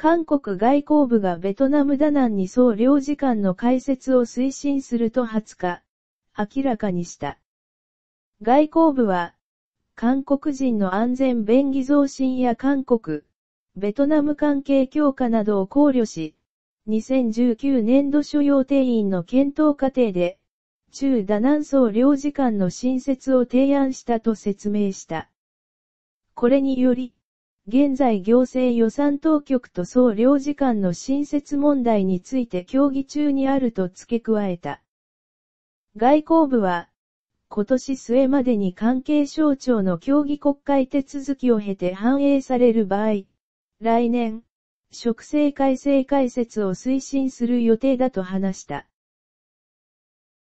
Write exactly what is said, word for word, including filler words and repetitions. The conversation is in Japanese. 韓国外交部がベトナムダナンに総領事館の開設を推進するとはつか、明らかにした。外交部は、韓国人の安全便宜増進や韓国、ベトナム関係強化などを考慮し、にせんじゅうきゅうねんど所要定員の検討過程で、駐ダナン総領事館の新設を提案したと説明した。これにより、現在行政予算当局と総領事館の新設問題について協議中にあると付け加えた。外交部は、今年末までに関係省庁の協議国会手続きを経て反映される場合、来年、職制改正開設を推進する予定だと話した。